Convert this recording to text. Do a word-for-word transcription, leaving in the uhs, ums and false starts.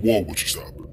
Why would she stop?